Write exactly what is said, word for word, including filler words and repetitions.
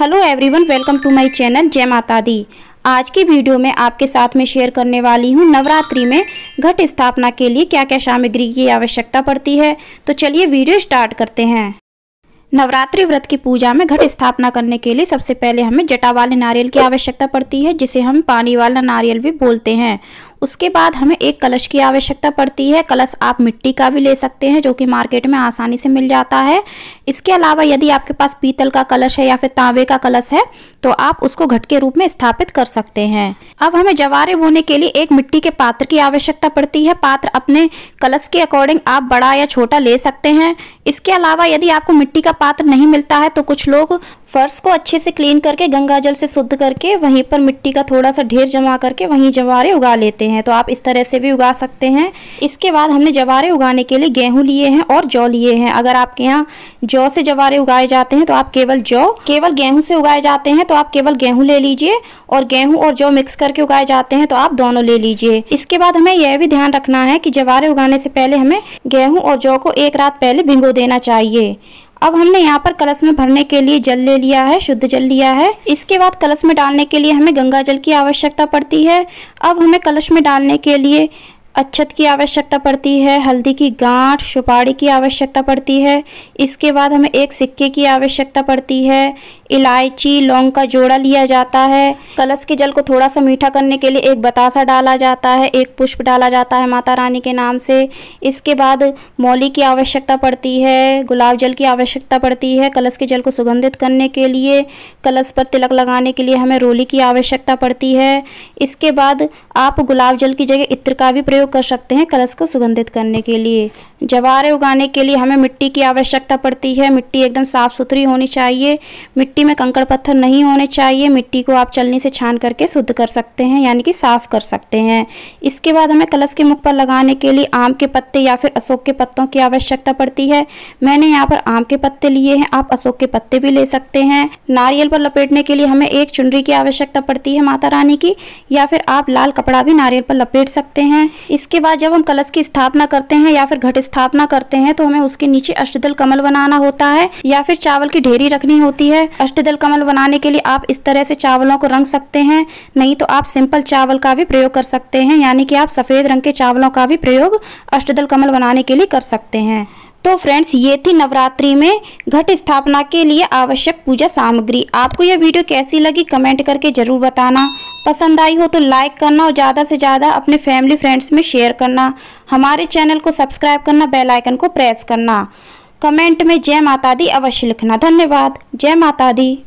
Hello everyone, welcome to my channel जय माता दी। आज की वीडियो में आपके साथ में शेयर करने वाली हूँ नवरात्रि में घट स्थापना के लिए क्या क्या सामग्री की आवश्यकता पड़ती है। तो चलिए वीडियो स्टार्ट करते हैं। नवरात्रि व्रत की पूजा में घट स्थापना करने के लिए सबसे पहले हमें जटा वाले नारियल की आवश्यकता पड़ती है, जिसे हम पानी वाला नारियल भी बोलते हैं। उसके बाद हमें एक कलश की आवश्यकता पड़ती है। कलश आप मिट्टी का भी ले सकते हैं, जो कि मार्केट में आसानी से मिल जाता है। इसके अलावा यदि आपके पास पीतल का कलश है या फिर तांबे का कलश है तो आप उसको घट के रूप में स्थापित कर सकते हैं। अब हमें जवारे बोने के लिए एक मिट्टी के पात्र की आवश्यकता पड़ती है। पात्र अपने कलश के अकॉर्डिंग आप बड़ा या छोटा ले सकते हैं। इसके अलावा यदि आपको मिट्टी का पात्र नहीं मिलता है तो कुछ लोग फर्श को अच्छे से क्लीन करके गंगा जल से शुद्ध करके वहीं पर मिट्टी का थोड़ा सा ढेर जमा करके वहीं जवारे उगा लेते हैं, तो आप इस तरह से भी उगा सकते हैं। इसके बाद हमने जवारे उगाने के लिए गेहूं लिए हैं और जौ लिए हैं। अगर आपके यहाँ जौ से जवारे उगाए जाते हैं तो आप केवल जौ, केवल गेहूं से उगाए जाते हैं तो आप केवल गेहूँ ले लीजिए, और गेहूँ और जौ मिक्स करके उगाए जाते हैं तो आप दोनों ले लीजिए। इसके बाद हमें यह भी ध्यान रखना है कि जवारे उगाने से पहले हमें गेहूँ और जौ को एक रात पहले भिगो देना चाहिए। अब हमने यहाँ पर कलश में भरने के लिए जल ले लिया है, शुद्ध जल लिया है। इसके बाद कलश में डालने के लिए हमें गंगा जल की आवश्यकता पड़ती है। अब हमें कलश में डालने के लिए अच्छत की आवश्यकता पड़ती है, हल्दी की गांठ, सुपारी की आवश्यकता पड़ती है। इसके बाद हमें एक सिक्के की आवश्यकता पड़ती है। इलायची, लौंग का जोड़ा लिया जाता है। कलश के जल को थोड़ा सा मीठा करने के लिए एक बतासा डाला जाता है, एक पुष्प डाला जाता है माता रानी के नाम से। इसके बाद मौली की आवश्यकता पड़ती है, गुलाब जल की आवश्यकता पड़ती है। कलश के जल को सुगंधित करने के लिए, कलश पर तिलक लगाने के लिए हमें रोली की आवश्यकता पड़ती है। इसके बाद आप गुलाब जल की जगह इत्र का भी प्रयोग कर सकते हैं कलश को सुगंधित करने के लिए। जवारे उगाने के लिए हमें मिट्टी की आवश्यकता पड़ती है। मिट्टी एकदम साफ सुथरी होनी चाहिए, मिट्टी में कंकड़ पत्थर नहीं होने चाहिए। मिट्टी को आप चलनी से छान करके शुद्ध कर सकते हैं, यानी कि साफ कर सकते हैं। इसके बाद हमें कलश के मुख पर लगाने के लिए आम के पत्ते या फिर अशोक के पत्तों की आवश्यकता पड़ती है। मैंने यहाँ पर आम के पत्ते लिए हैं, आप अशोक के पत्ते भी ले सकते हैं। नारियल पर लपेटने के लिए हमें एक चुनरी की आवश्यकता पड़ती है माता रानी की, या फिर आप लाल कपड़ा भी नारियल पर लपेट सकते हैं। इसके बाद जब हम कलश की स्थापना करते हैं या फिर घट स्थापना करते हैं तो हमें उसके नीचे अष्टदल कमल बनाना होता है, या फिर चावल की ढेरी रखनी होती है। अष्टदल कमल बनाने के लिए आप इस तरह से चावलों को रंग सकते हैं, नहीं तो आप सिंपल चावल का भी प्रयोग कर सकते हैं, यानी कि आप सफ़ेद रंग के चावलों का भी प्रयोग अष्टदल कमल बनाने के लिए कर सकते हैं। तो फ्रेंड्स, ये थी नवरात्रि में घट स्थापना के लिए आवश्यक पूजा सामग्री। आपको यह वीडियो कैसी लगी कमेंट करके ज़रूर बताना। पसंद आई हो तो लाइक करना और ज़्यादा से ज़्यादा अपने फैमिली फ्रेंड्स में शेयर करना। हमारे चैनल को सब्सक्राइब करना, बेल आइकन को प्रेस करना। कमेंट में जय माता दी अवश्य लिखना। धन्यवाद। जय माता दी।